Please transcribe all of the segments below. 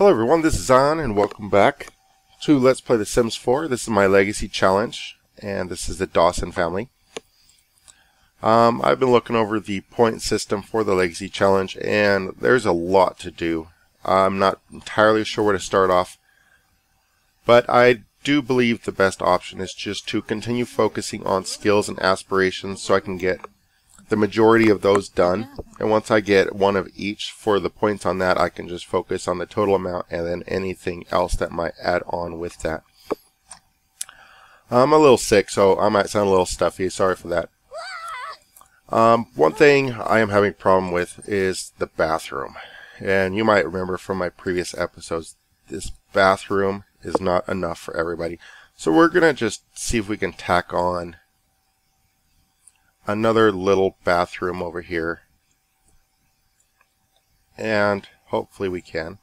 Hello everyone, this is Zion and welcome back to Let's Play The Sims 4. This is my Legacy Challenge and this is the Dawson family. I've been looking over the point system for the Legacy Challenge and there's a lot to do. I'm not entirely sure where to start off, but I do believe the best option is just to continue focusing on skills and aspirations so I can get the majority of those done, and once I get one of each for the points on that, I can just focus on the total amount and then anything else that might add on with that. I'm a little sick, so I might sound a little stuffy, sorry for that. One thing I am having a problem with is the bathroom, and you might remember from my previous episodes, this bathroom is not enough for everybody, so we're gonna just see if we can tack on another little bathroom over here, and hopefully we can.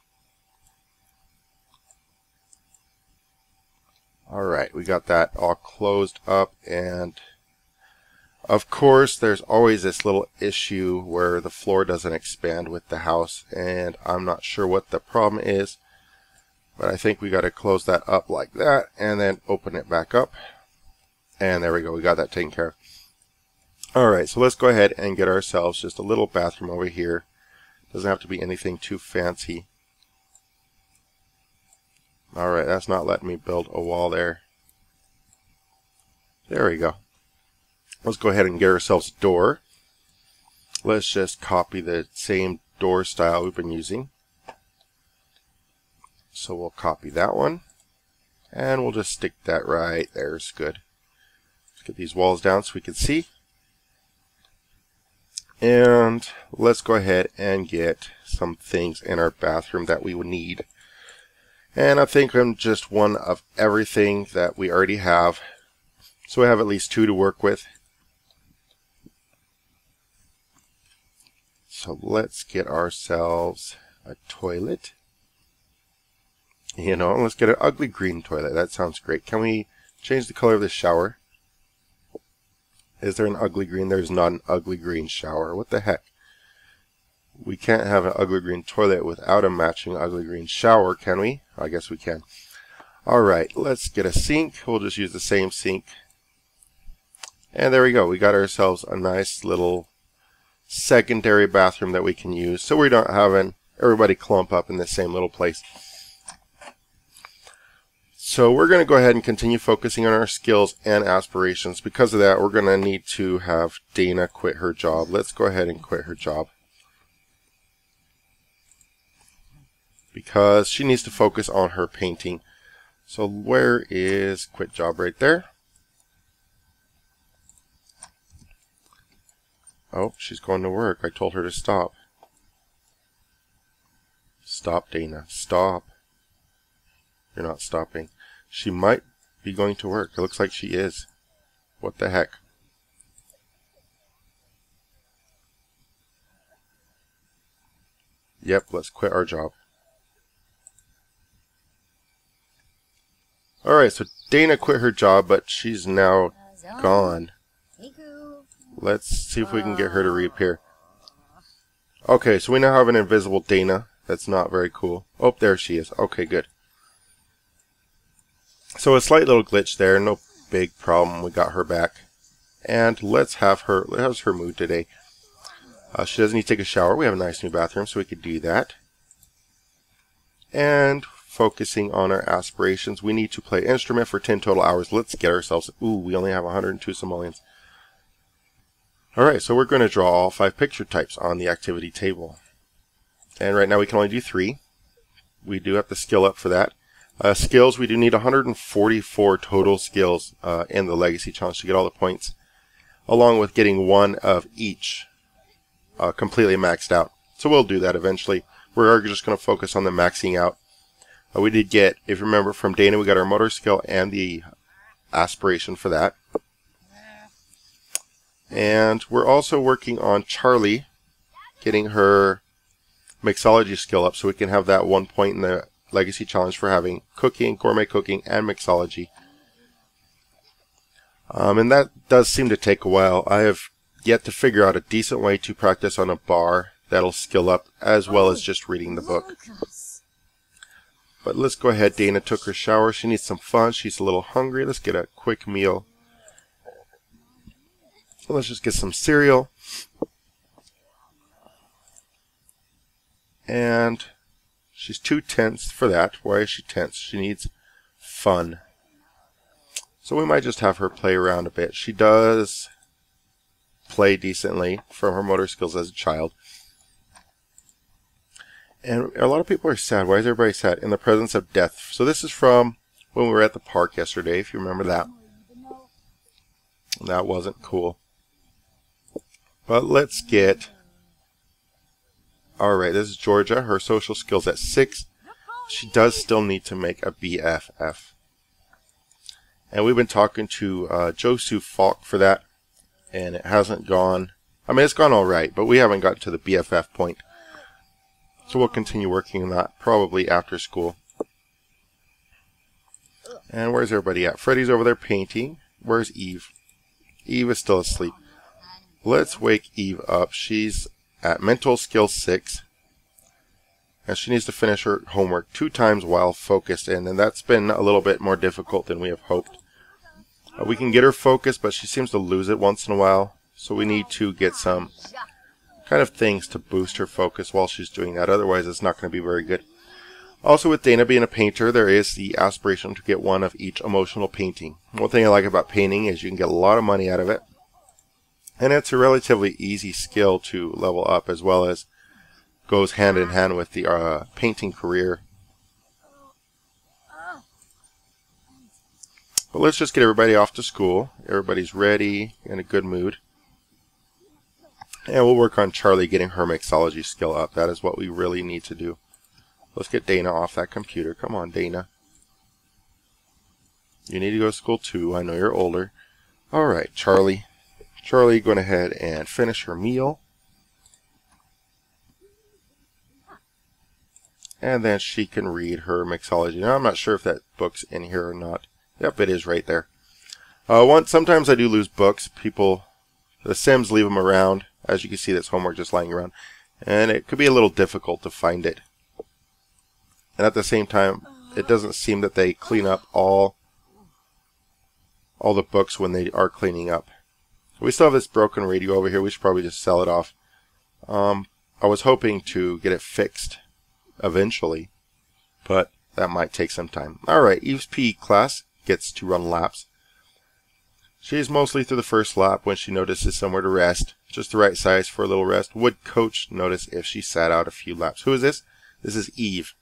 Alright, we got that all closed up, and of course there's always this little issue where the floor doesn't expand with the house, and I'm not sure what the problem is, but I think we got to close that up like that and then open it back up, and there we go, we got that taken care of. Alright, so let's go ahead and get ourselves just a little bathroom over here. Doesn't have to be anything too fancy. Alright, that's not letting me build a wall there. There we go. Let's go ahead and get ourselves a door. Let's just copy the same door style we've been using. So we'll copy that one. And we'll just stick that right there. It's good. Let's get these walls down so we can see. And let's go ahead and get some things in our bathroom that we would need. And I think I'm just one of everything that we already have. So I have at least two to work with. So let's get ourselves a toilet. You know, let's get an ugly green toilet. That sounds great. Can we change the color of the shower? Is there an ugly green? There's not an ugly green shower. What the heck? We can't have an ugly green toilet without a matching ugly green shower, can we? I guess we can. Alright, let's get a sink. We'll just use the same sink. And there we go. We got ourselves a nice little secondary bathroom that we can use, so we're not having everybody clump up in the same little place. So we're going to go ahead and continue focusing on our skills and aspirations. Because of that, we're going to need to have Dana quit her job. Let's go ahead and quit her job, because she needs to focus on her painting. So where is quit job? Right there. Oh, she's going to work. I told her to stop. Stop, Dana. Stop. You're not stopping. She might be going to work. It looks like she is. What the heck? Yep, let's quit our job. Alright, so Dana quit her job, but she's now gone. Let's see if we can get her to reappear. Okay, so we now have an invisible Dana. That's not very cool. Oh, there she is. Okay, good. So a slight little glitch there, no big problem, we got her back. And let's have her, how's her mood today? She doesn't need to take a shower, we have a nice new bathroom, so we could do that. And focusing on our aspirations, we need to play instrument for 10 total hours. Let's get ourselves, ooh, we only have 102 simoleons. Alright, so we're going to draw all 5 picture types on the activity table. And right now we can only do 3. We do have to skill up for that. Skills, we do need 144 total skills in the Legacy Challenge to get all the points, along with getting one of each completely maxed out. So we'll do that eventually. We're just going to focus on the maxing out. We did get, if you remember from Dana, we got our motor skill and the aspiration for that. And we're also working on Charlie, getting her mixology skill up so we can have that one point in the Legacy Challenge for having cooking, gourmet cooking, and mixology. And that does seem to take a while. I have yet to figure out a decent way to practice on a bar that'll skill up as well as just reading the book. But let's go ahead. Dana took her shower. She needs some fun. She's a little hungry. Let's get a quick meal. Let's just get some cereal. And she's too tense for that. Why is she tense? She needs fun. So we might just have her play around a bit. She does play decently from her motor skills as a child. And a lot of people are sad. Why is everybody sad? In the presence of death. So this is from when we were at the park yesterday, if you remember that. That wasn't cool. But let's get... Alright, this is Georgia. Her social skills at 6. She does still need to make a BFF. And we've been talking to Josue Falk for that. And it hasn't gone... I mean, it's gone alright, but we haven't gotten to the BFF point. So we'll continue working on that, probably after school. And where's everybody at? Freddy's over there painting. Where's Eve? Eve is still asleep. Let's wake Eve up. She's at mental skill 6. And she needs to finish her homework 2 times while focused in. And that's been a little bit more difficult than we have hoped. We can get her focused, but she seems to lose it once in a while. So we need to get some... kind of things to boost her focus while she's doing that. Otherwise, it's not going to be very good. Also, with Dana being a painter, there is the aspiration to get one of each emotional painting. One thing I like about painting is you can get a lot of money out of it. And it's a relatively easy skill to level up, as well as goes hand in hand with the painting career. But let's just get everybody off to school. Everybody's ready, in a good mood. And we'll work on Charlie getting her mixology skill up. That is what we really need to do. Let's get Dana off that computer. Come on, Dana. You need to go to school too. I know you're older. Alright, Charlie. Charlie, going ahead and finish her meal. And then she can read her mixology. Now, I'm not sure if that book's in here or not. Yep, it is right there. Sometimes I do lose books. People, the Sims leave them around. As you can see, that's homework just lying around. And it could be a little difficult to find it. And at the same time, it doesn't seem that they clean up all the books when they are cleaning up. We still have this broken radio over here. We should probably just sell it off. I was hoping to get it fixed eventually, but that might take some time. Alright, Eve's PE class gets to run laps. She's mostly through the first lap when she notices somewhere to rest. Just the right size for a little rest. Would coach notice if she sat out a few laps? Who is this? This is Eve.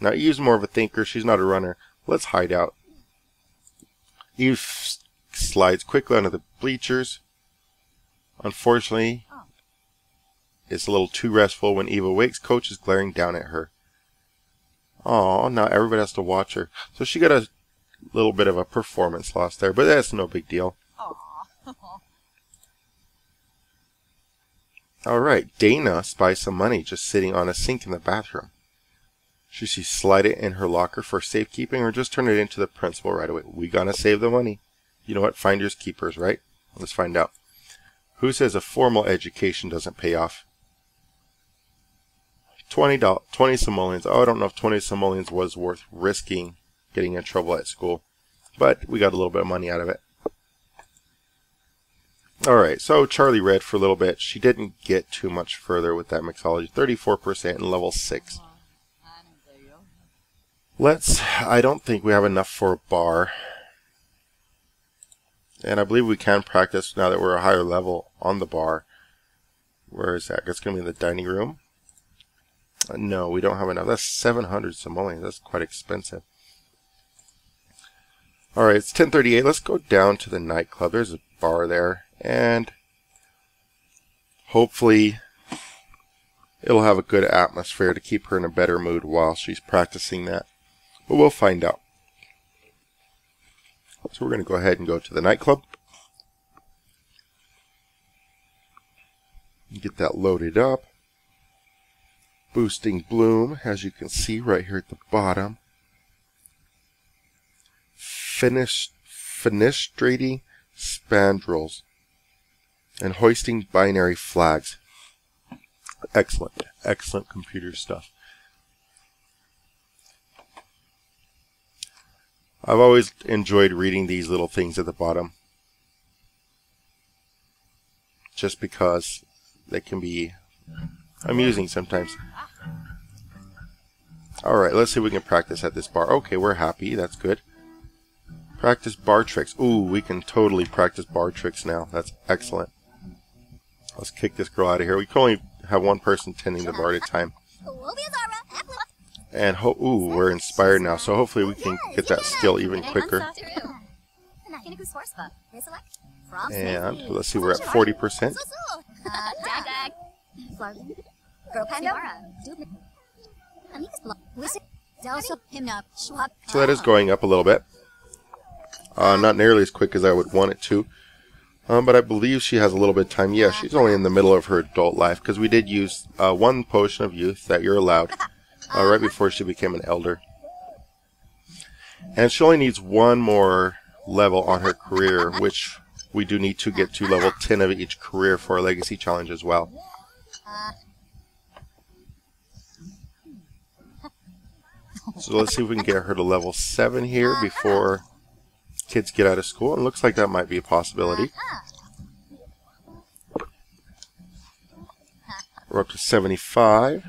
Now, Eve's more of a thinker. She's not a runner. Let's hide out. Eve slides quickly under the bleachers. Unfortunately, it's a little too restful. When Eve awakes, coach is glaring down at her. Oh, now everybody has to watch her. So she got a little bit of a performance loss there, but that's no big deal. Alright, Dana spies some money just sitting on a sink in the bathroom. Should she slide it in her locker for safekeeping or just turn it into the principal right away? We gonna save the money. You know what? Finders keepers, right? Let's find out. Who says a formal education doesn't pay off? $20 simoleons. Oh, I don't know if 20 simoleons was worth risking getting in trouble at school. But we got a little bit of money out of it. Alright, so Charlie read for a little bit. She didn't get too much further with that mixology. 34% in level 6. I don't think we have enough for a bar. And I believe we can practice now that we're a higher level on the bar. Where is that? That's going to be in the dining room. No, we don't have enough. That's 700 simoleons. That's quite expensive. Alright, it's 10:38. Let's go down to the nightclub. There's a bar there. And hopefully it'll have a good atmosphere to keep her in a better mood while she's practicing that. But we'll find out. So we're going to go ahead and go to the nightclub. Get that loaded up. Boosting Bloom, as you can see right here at the bottom. Fenestrating spandrels and hoisting binary flags. Excellent, excellent computer stuff. I've always enjoyed reading these little things at the bottom, just because they can be amusing sometimes. Alright, let's see if we can practice at this bar. Okay, we're happy. That's good. Practice bar tricks. Ooh, we can totally practice bar tricks now. That's excellent. Let's kick this girl out of here. We can only have one person tending the bar at a time. And ooh, we're inspired now, so hopefully we can get that skill even quicker. And let's see, we're at 40%. So that is going up a little bit. Not nearly as quick as I would want it to. But I believe she has a little bit of time. Yeah, she's only in the middle of her adult life, because we did use one potion of youth that you're allowed right before she became an elder. And she only needs one more level on her career, which we do need to get to level 10 of each career for a legacy challenge as well. So let's see if we can get her to level 7 here before kids get out of school. It looks like that might be a possibility. We're up to 75.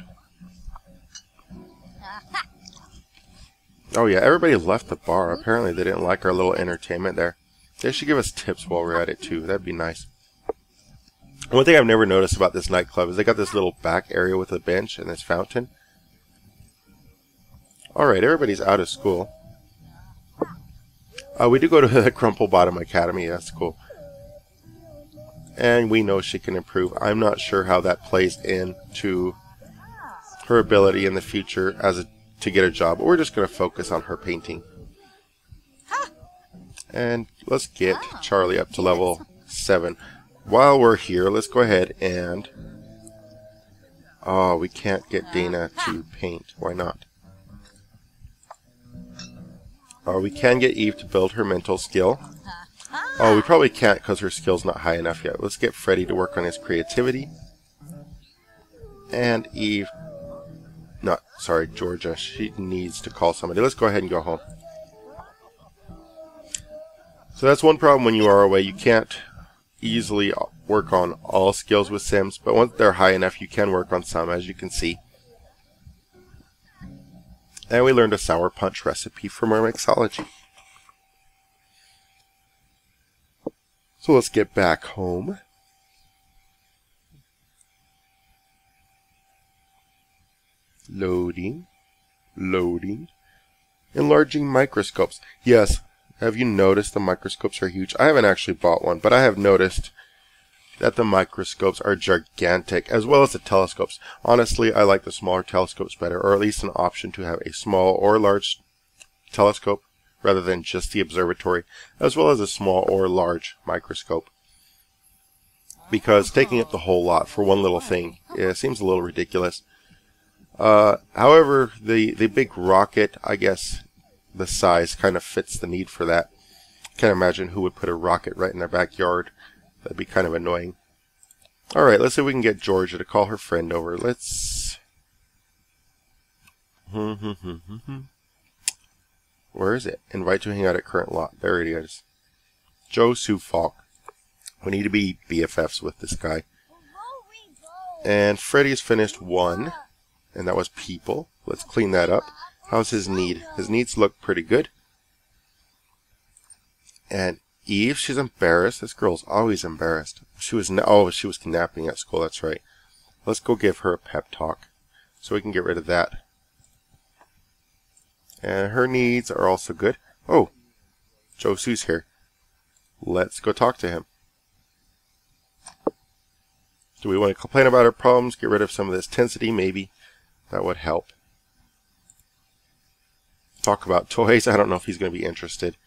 Oh yeah, everybody left the bar. Apparently they didn't like our little entertainment there. They should give us tips while we're at it too. That'd be nice. One thing I've never noticed about this nightclub is they got this little back area with a bench and this fountain. Alright, everybody's out of school. We do go to the Crumple Bottom Academy. That's cool. And we know she can improve. I'm not sure how that plays into her ability in the future as a to get a job, but we're just going to focus on her painting. And let's get Charlie up to level 7. While we're here, let's go ahead and... Oh, we can't get Dana to paint. Why not? Oh, we can get Eve to build her mental skill. Oh, we probably can't because her skill's not high enough yet. Let's get Freddy to work on his creativity. And Eve... No, sorry, Georgia. She needs to call somebody. Let's go ahead and go home. So that's one problem when you are away. You can't easily work on all skills with Sims, but once they're high enough, you can work on some, as you can see. And we learned a sour punch recipe from our mixology. So let's get back home. Loading, loading, enlarging microscopes. Yes, have you noticed the microscopes are huge? I haven't actually bought one, but I have noticed that the microscopes are gigantic, as well as the telescopes. Honestly, I like the smaller telescopes better, or at least an option to have a small or large telescope rather than just the observatory, as well as a small or large microscope. Because taking up the whole lot for one little thing, it seems a little ridiculous. However, the big rocket, I guess the size kind of fits the need for that. Can't imagine who would put a rocket right in their backyard. That'd be kind of annoying. Alright, let's see if we can get Georgia to call her friend over. Let's... Where is it? Invite to hang out at current lot. There it is. Josue Falk. We need to be BFFs with this guy. And Freddy's finished one. And that was people. Let's clean that up. How's his need? His needs look pretty good. And Eve, she's embarrassed. This girl's always embarrassed. She was napping at school. That's right. Let's go give her a pep talk, so we can get rid of that. And her needs are also good. Oh, Josue's here. Let's go talk to him. Do we want to complain about our problems? Get rid of some of this intensity, maybe. That would help. Talk about toys. I don't know if he's going to be interested.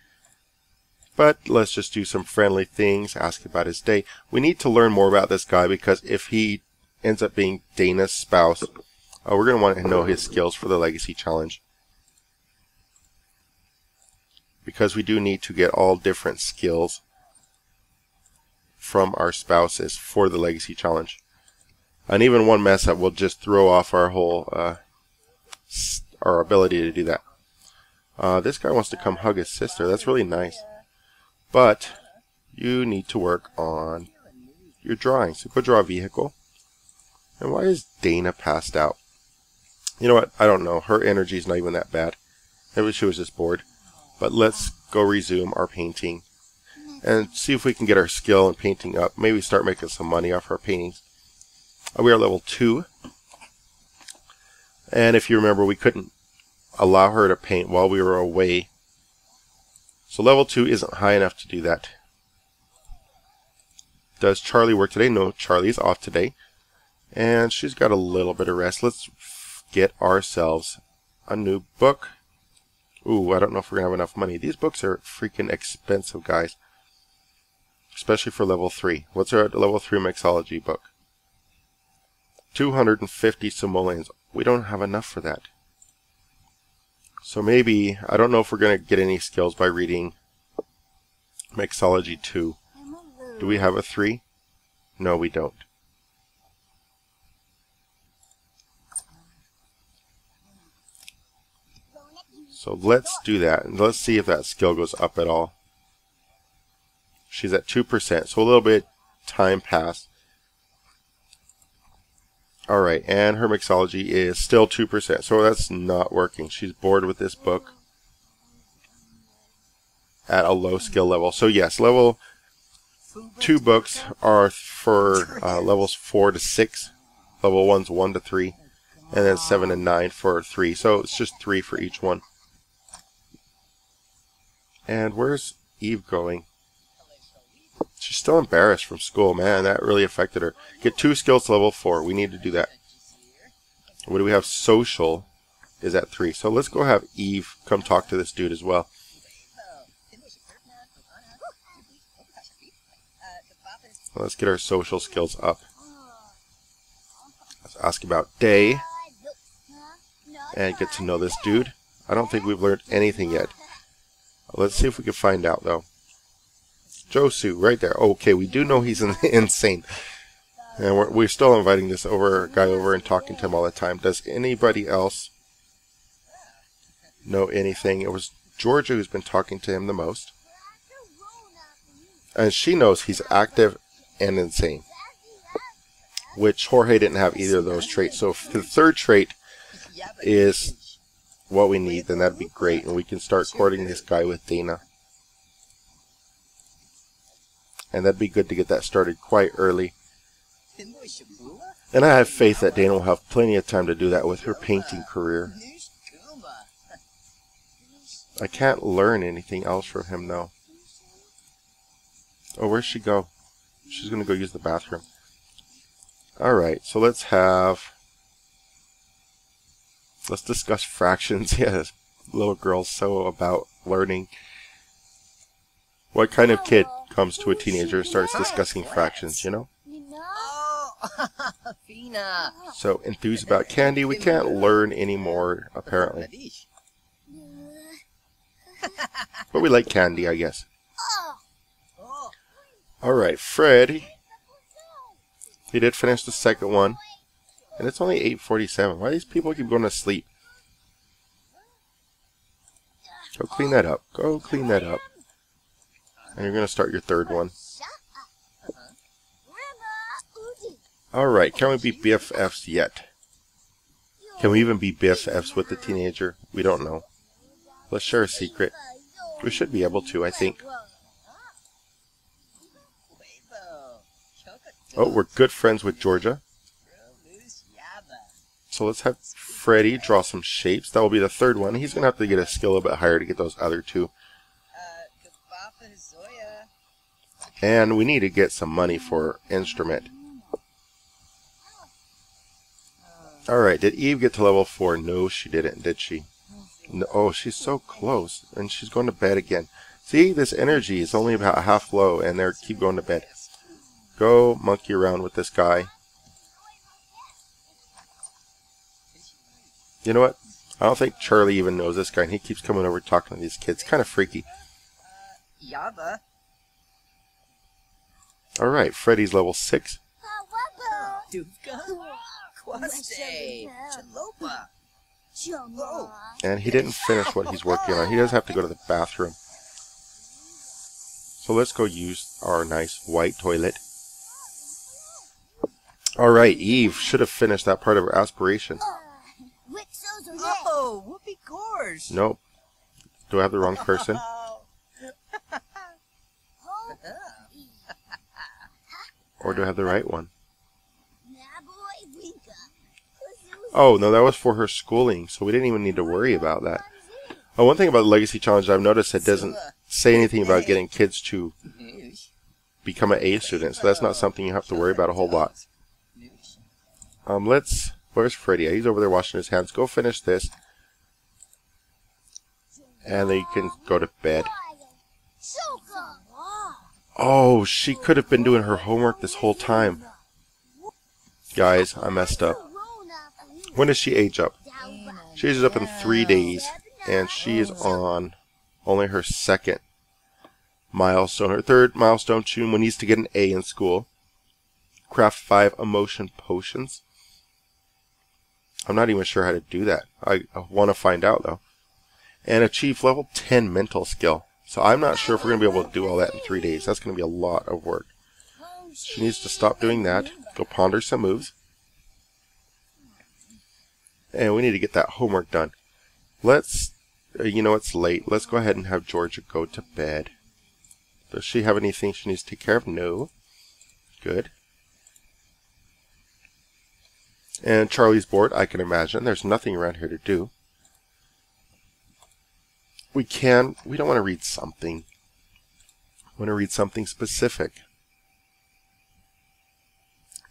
But let's just do some friendly things. Ask about his day. We need to learn more about this guy because if he ends up being Dana's spouse, we're going to want to know his skills for the Legacy Challenge. Because we do need to get all different skills from our spouses for the Legacy Challenge. And even one mess up will just throw off our whole, our ability to do that. This guy wants to come hug his sister. That's really nice. But you need to work on your drawing. So go draw a vehicle. And why is Dana passed out? You know what? I don't know. Her energy is not even that bad. Maybe she was just bored. But let's go resume our painting and see if we can get our skill in painting up. Maybe start making some money off our paintings. We are level 2. And if you remember, we couldn't allow her to paint while we were away. So level 2 isn't high enough to do that. Does Charlie work today? No, Charlie's off today. And she's got a little bit of rest. Let's get ourselves a new book. Ooh, I don't know if we're going to have enough money. These books are freaking expensive, guys. Especially for level 3. What's our level 3 mixology book? 250 simoleons. We don't have enough for that. So maybe, I don't know if we're going to get any skills by reading mixology 2. Do we have a 3? No, we don't. So let's do that, and let's see if that skill goes up at all. She's at 2%, so a little bit time passed. Alright, and her mixology is still 2%, so that's not working. She's bored with this book at a low skill level. So yes, level 2 books are for levels 4 to 6, level 1's 1 to 3, and then 7 and 9 for 3, so it's just 3 for each one. And where's Eve going? She's still embarrassed from school. Man, that really affected her. Get 2 skills to level 4. We need to do that. What do we have? Social is at 3. So let's go have Eve come talk to this dude as well. Let's get our social skills up. Let's ask about Day and get to know this dude. I don't think we've learned anything yet. Let's see if we can find out, though. Josue, right there. Okay, we do know he's insane. And we're still inviting this guy over and talking to him all the time. Does anybody else know anything? It was Georgia who's been talking to him the most. And she knows he's active and insane. Which Jorge didn't have either of those traits. So if the third trait is what we need, then that'd be great, and we can start courting this guy with Dana. And that'd be good to get that started quite early. And I have faith that Dana will have plenty of time to do that with her painting career. I can't learn anything else from him, though. Oh, where'd she go? She's gonna go use the bathroom. Alright, so let's have... Let's discuss fractions. Yeah, this little girl's so about learning. What kind of kid comes to a teenager and starts discussing fractions, you know? So, enthused about candy. We can't learn anymore, apparently. But we like candy, I guess. Alright, Fred. He did finish the second one. And it's only 8:47. Why do these people keep going to sleep? Go clean that up. Go clean that up. And you're going to start your third one. Alright, can we be BFFs yet? Can we even be BFFs with the teenager? We don't know. Let's share a secret. We should be able to, I think. Oh, we're good friends with Georgia. So let's have Freddy draw some shapes. That will be the third one. He's going to have to get a skill a little bit higher to get those other two. And we need to get some money for instrument. Alright, did Eve get to level 4? No, she didn't, did she? No, oh, she's so close. And she's going to bed again. See, this energy is only about half low, and they keep going to bed. Go monkey around with this guy. You know what? I don't think Charlie even knows this guy, and he keeps coming over talking to these kids. Kind of freaky. Alright, Freddy's level 6. And he didn't finish what he's working on. He does have to go to the bathroom. So let's go use our nice white toilet. Alright, Eve should have finished that part of her aspiration. Oh, whoopee gorge. Nope. Do I have the wrong person? Or do I have the right one? Oh, no, that was for her schooling, so we didn't even need to worry about that. Oh, one thing about the Legacy Challenge I've noticed, it doesn't say anything about getting kids to become an A student, so that's not something you have to worry about a whole lot. Where's Freddy? He's over there washing his hands. Go finish this. And then you can go to bed. Oh, she could have been doing her homework this whole time. Guys, I messed up. When does she age up? She ages up in 3 days, and she is on only her second milestone. Her third milestone, Chuma needs to get an A in school. Craft 5 emotion potions. I'm not even sure how to do that. I want to find out, though. And achieve level 10 mental skill. So I'm not sure if we're going to be able to do all that in 3 days. That's going to be a lot of work. She needs to stop doing that. Go ponder some moves. And we need to get that homework done. Let's, you know, it's late. Let's go ahead and have Georgia go to bed. Does she have anything she needs to take care of? No. Good. And Charlie's bored, I can imagine. There's nothing around here to do. We don't want to read something. We want to read something specific.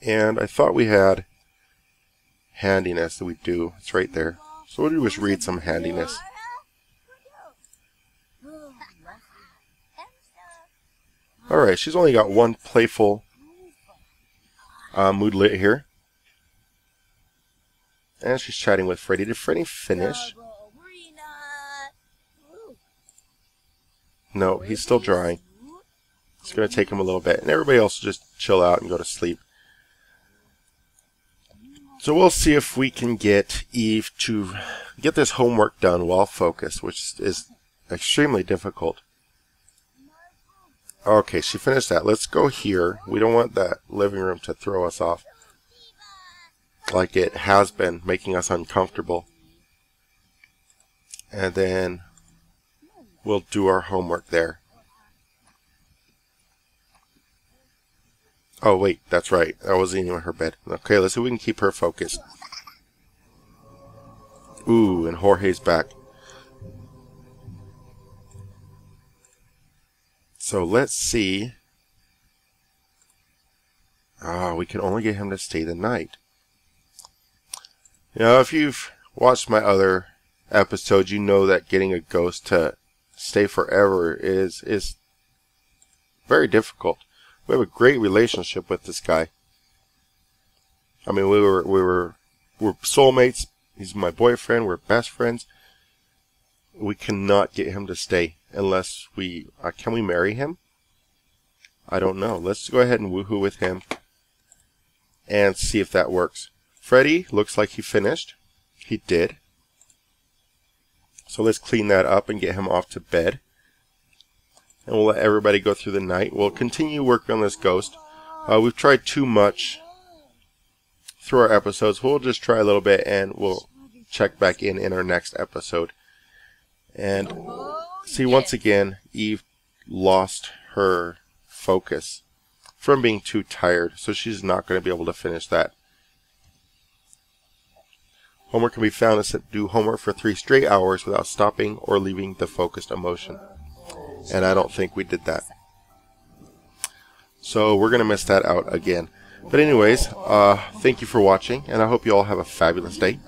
And I thought we had handiness that we do. It's right there. So what do we just read some handiness? Alright, she's only got one playful mood lit here. And she's chatting with Freddy. Did Freddy finish? No, he's still drawing. It's going to take him a little bit. And everybody else will just chill out and go to sleep. So we'll see if we can get Eve to get this homework done while focused, which is extremely difficult. Okay, she finished that. Let's go here. We don't want that living room to throw us off like it has been, making us uncomfortable. And then we'll do our homework there. Oh wait, that's right. That wasn't even her bed. Okay, let's see if we can keep her focused. Ooh, and Jorge's back. So let's see. Ah, we can only get him to stay the night. You know, if you've watched my other episodes, you know that getting a ghost to stay forever is very difficult. We have a great relationship with this guy. I mean, we're soulmates. He's my boyfriend. We're best friends. We cannot get him to stay unless we can we marry him? I don't know. Let's go ahead and woohoo with him and see if that works. Freddy looks like he finished. He did. So let's clean that up and get him off to bed. And we'll let everybody go through the night. We'll continue working on this ghost. We've tried too much through our episodes. We'll just try a little bit, and we'll check back in our next episode. And see, once again, Eve lost her focus from being too tired, so she's not going to be able to finish that. Homework can be found as to do homework for 3 straight hours without stopping or leaving the focused emotion. And I don't think we did that. So we're going to miss that out again. But anyways, thank you for watching, and I hope you all have a fabulous day.